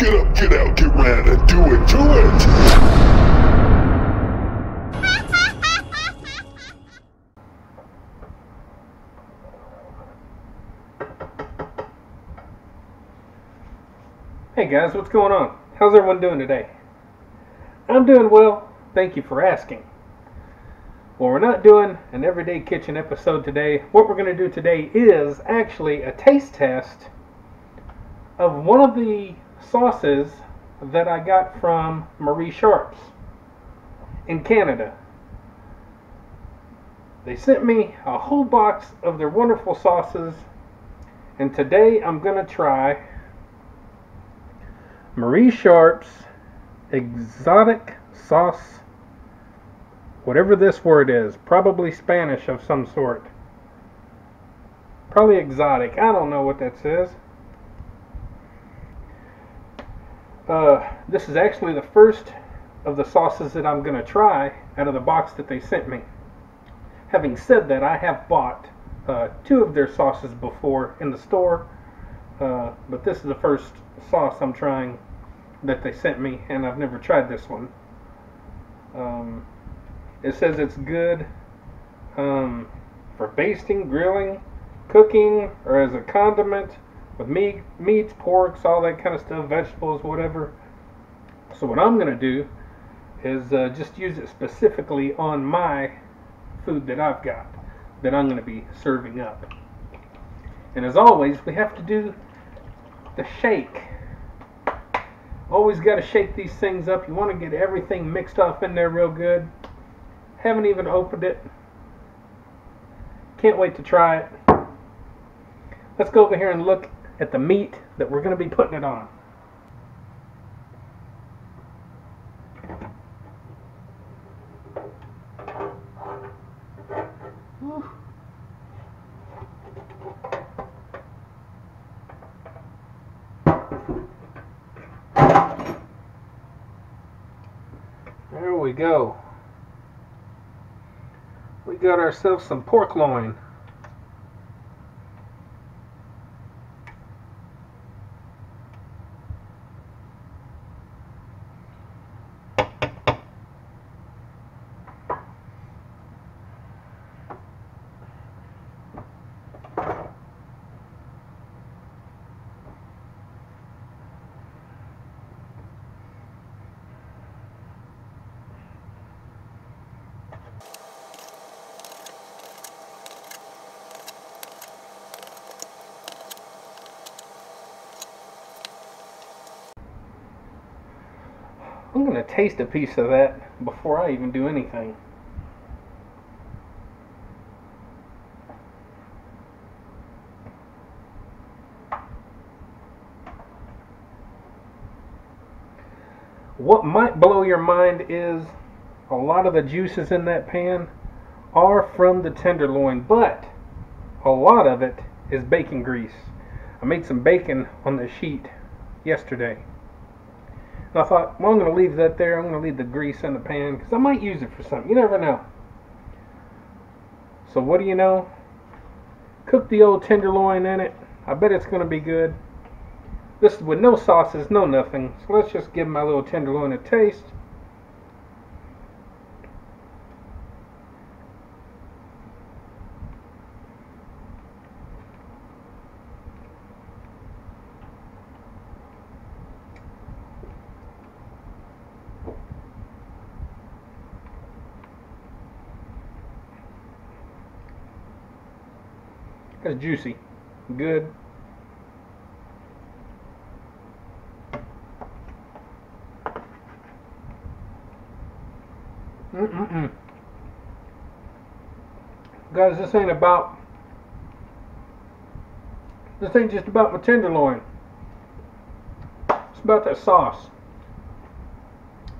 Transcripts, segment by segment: Get up, get out, get round, and do it, do it! Hey guys, what's going on? How's everyone doing today? I'm doing well, thank you for asking. Well, we're not doing an everyday kitchen episode today. What we're going to do today is actually a taste test of one of the sauces that I got from Marie Sharps in Canada. They sent me a whole box of their wonderful sauces, and today I'm going to try Marie Sharps exotic sauce. Whatever this word is, probably Spanish of some sort. Probably exotic. I don't know what that says. This is actually the first of the sauces that I'm going to try out of the box that they sent me. Having said that, I have bought two of their sauces before in the store, but this is the first sauce I'm trying that they sent me, and I've never tried this one. It says it's good for basting, grilling, cooking, or as a condiment with meats, porks, all that kind of stuff, vegetables, whatever. So what I'm going to do is just use it specifically on my food that I've got that I'm going to be serving up. And as always, we have to do the shake. Always got to shake these things up. You want to get everything mixed up in there real good. Haven't even opened it. Can't wait to try it. Let's go over here and look at the meat that we're going to be putting it on. Ooh. There we go. We got ourselves some pork loin. I'm going to taste a piece of that before I even do anything. What might blow your mind is a lot of the juices in that pan are from the tenderloin, but a lot of it is bacon grease. I made some bacon on the sheet yesterday. And I thought, well, I'm going to leave that there. I'm going to leave the grease in the pan because I might use it for something. You never know. So what do you know? Cook the old tenderloin in it. I bet it's going to be good. This is with no sauces, no nothing. So let's just give my little tenderloin a taste. That's juicy. Good. Guys, this ain't just about my tenderloin. It's about that sauce.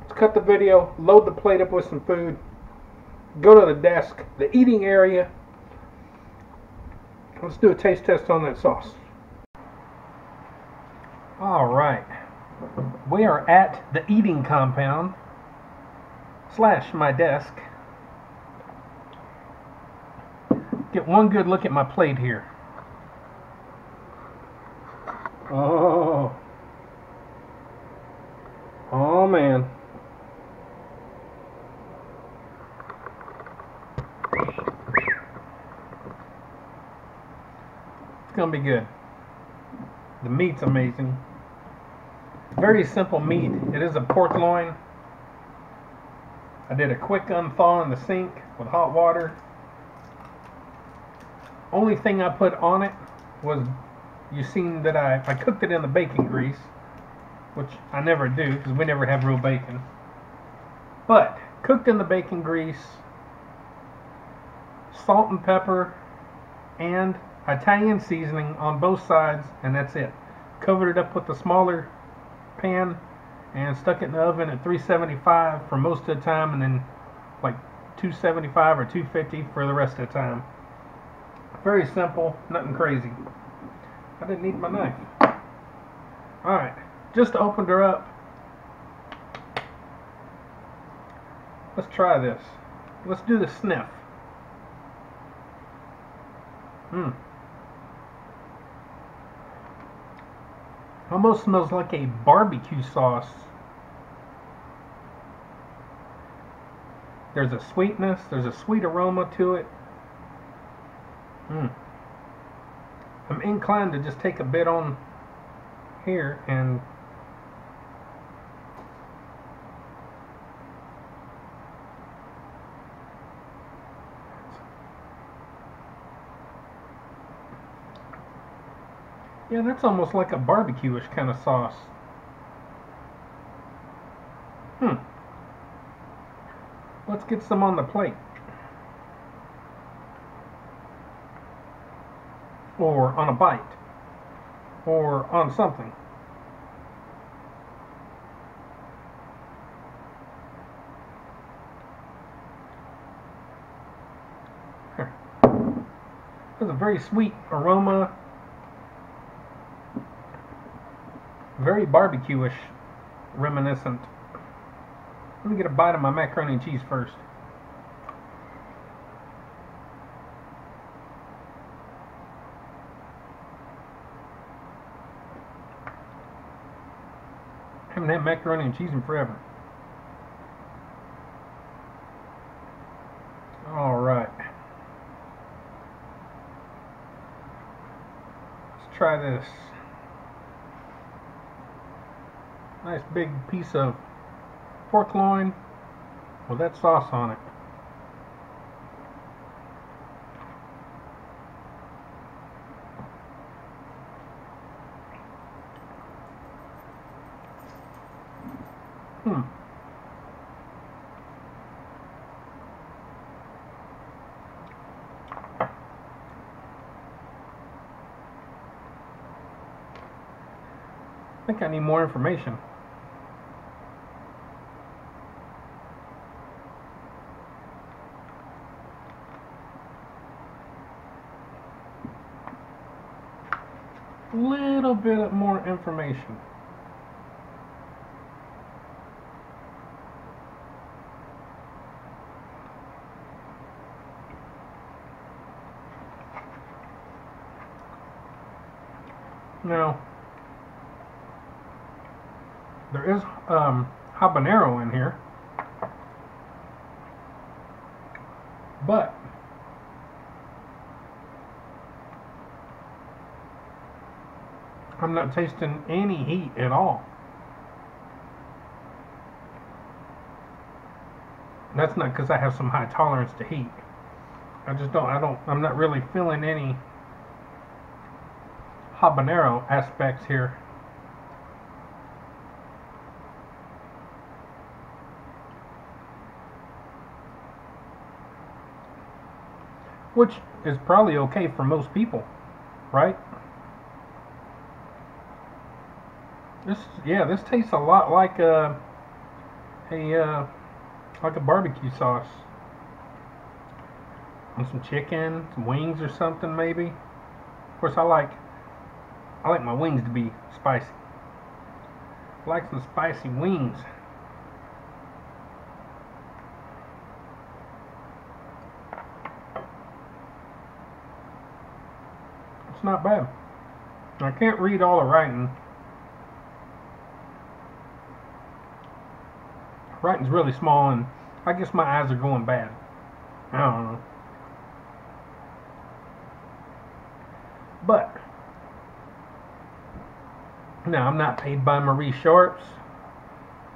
Let's cut the video, load the plate up with some food, go to the desk, the eating area. Let's do a taste test on that sauce. Alright, we are at the eating compound / my desk. Get one good look at my plate here. Oh, Oh man. It's gonna be good. The meat's amazing. Very simple meat. It is a pork loin. I did a quick unthaw in the sink with hot water. Only thing I put on it was, you seen that I cooked it in the bacon grease, which I never do because we never have real bacon. But cooked in the bacon grease, salt and pepper, and Italian seasoning on both sides, and that's it. Covered it up with a smaller pan and stuck it in the oven at 375 for most of the time, and then like 275 or 250 for the rest of the time. Very simple, nothing crazy. I didn't need my knife. Alright, just opened her up. Let's try this. Let's do the sniff. Almost smells like a barbecue sauce. There's a sweetness, there's a sweet aroma to it. I'm inclined to just take a bit on here and yeah, that's almost like a barbecue-ish kind of sauce. Let's get some on the plate. Or on a bite. Or on something. Here. There's a very sweet aroma. Very barbecue-ish, reminiscent. Let me get a bite of my macaroni and cheese first. Haven't had macaroni and cheese in forever. Alright. Let's try this. Nice big piece of pork loin with that sauce on it. I think I need more information. A little bit more information. Now, there is habanero in here, but I'm not tasting any heat at all. That's not because I have some high tolerance to heat. I just don't. I'm not really feeling any habanero aspects here. Which is probably okay for most people, right? This tastes a lot like a barbecue sauce. And some chicken, some wings or something maybe. Of course, I like my wings to be spicy. I like some spicy wings. It's not bad. I can't read all the writing. writing's really small, and I guess my eyes are going bad. I don't know. But now, I'm not paid by Marie Sharps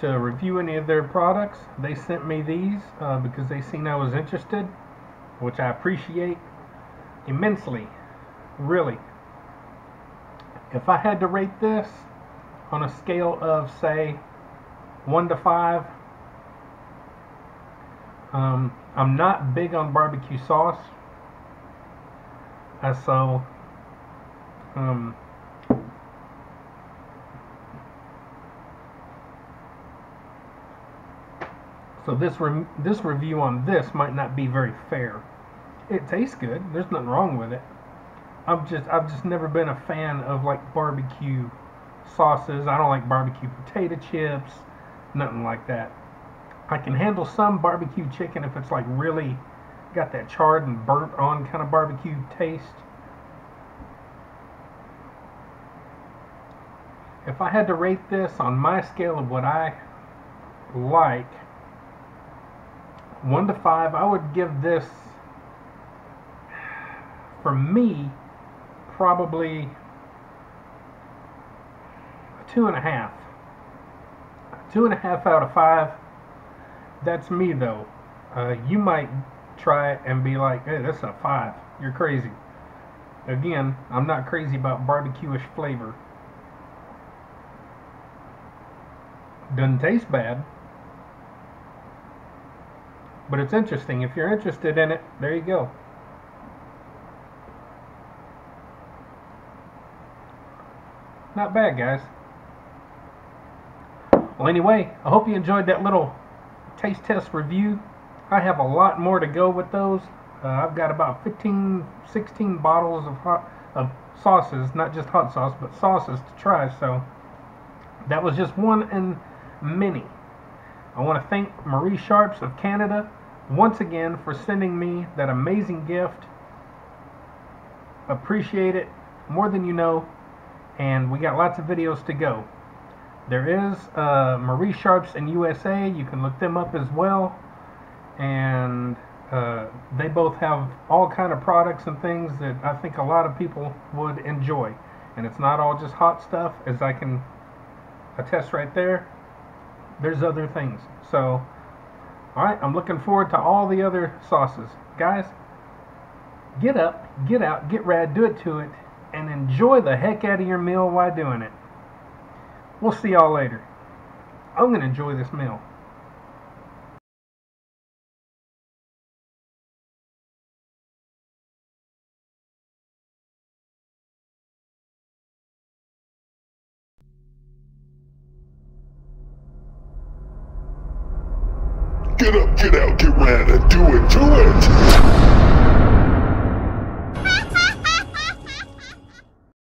to review any of their products. They sent me these because they seen I was interested, which I appreciate immensely, really. If I had to rate this on a scale of, say, 1 to 5, I'm not big on barbecue sauce, so this review on this might not be very fair. It tastes good. There's nothing wrong with it. I've just never been a fan of like barbecue sauces. I don't like barbecue potato chips, nothing like that. I can handle some barbecue chicken if it's like really got that charred and burnt on kind of barbecue taste. If I had to rate this on my scale of what I like, 1 to 5, I would give this, for me, probably 2.5. 2.5 out of 5. That's me though. You might try it and be like, hey, that's a 5. You're crazy. Again, I'm not crazy about barbecue-ish flavor. Doesn't taste bad, but it's interesting. If you're interested in it, there you go. Not bad, guys. Well, anyway, I hope you enjoyed that little taste test review. I have a lot more to go with those. I've got about 15-16 bottles of sauces, not just hot sauce, but sauces to try. So that was just one in many. I want to thank Marie Sharps of Canada once again for sending me that amazing gift. Appreciate it more than you know. And we got lots of videos to go. There is Marie Sharps in USA. You can look them up as well. And they both have all kind of products and things that I think a lot of people would enjoy. And it's not all just hot stuff, as I can attest right there. There's other things. So, alright, I'm looking forward to all the other sauces. Guys, get up, get out, get rad, do it to it, and enjoy the heck out of your meal while doing it. We'll see y'all later. I'm going to enjoy this meal. Get up, get out, get rad, and do it, do it!